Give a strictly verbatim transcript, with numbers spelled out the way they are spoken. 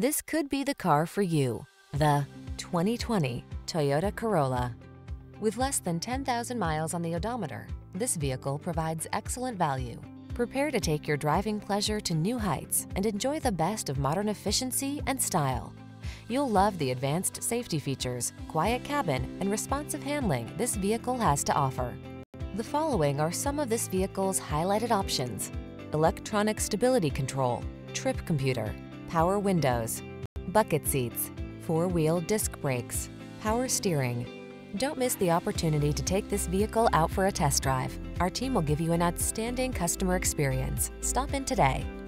This could be the car for you. The twenty twenty Toyota Corolla. With less than ten thousand miles on the odometer, this vehicle provides excellent value. Prepare to take your driving pleasure to new heights and enjoy the best of modern efficiency and style. You'll love the advanced safety features, quiet cabin, and responsive handling this vehicle has to offer. The following are some of this vehicle's highlighted options: electronic stability control, trip computer, power windows, bucket seats, four-wheel disc brakes, power steering. Don't miss the opportunity to take this vehicle out for a test drive. Our team will give you an outstanding customer experience. Stop in today.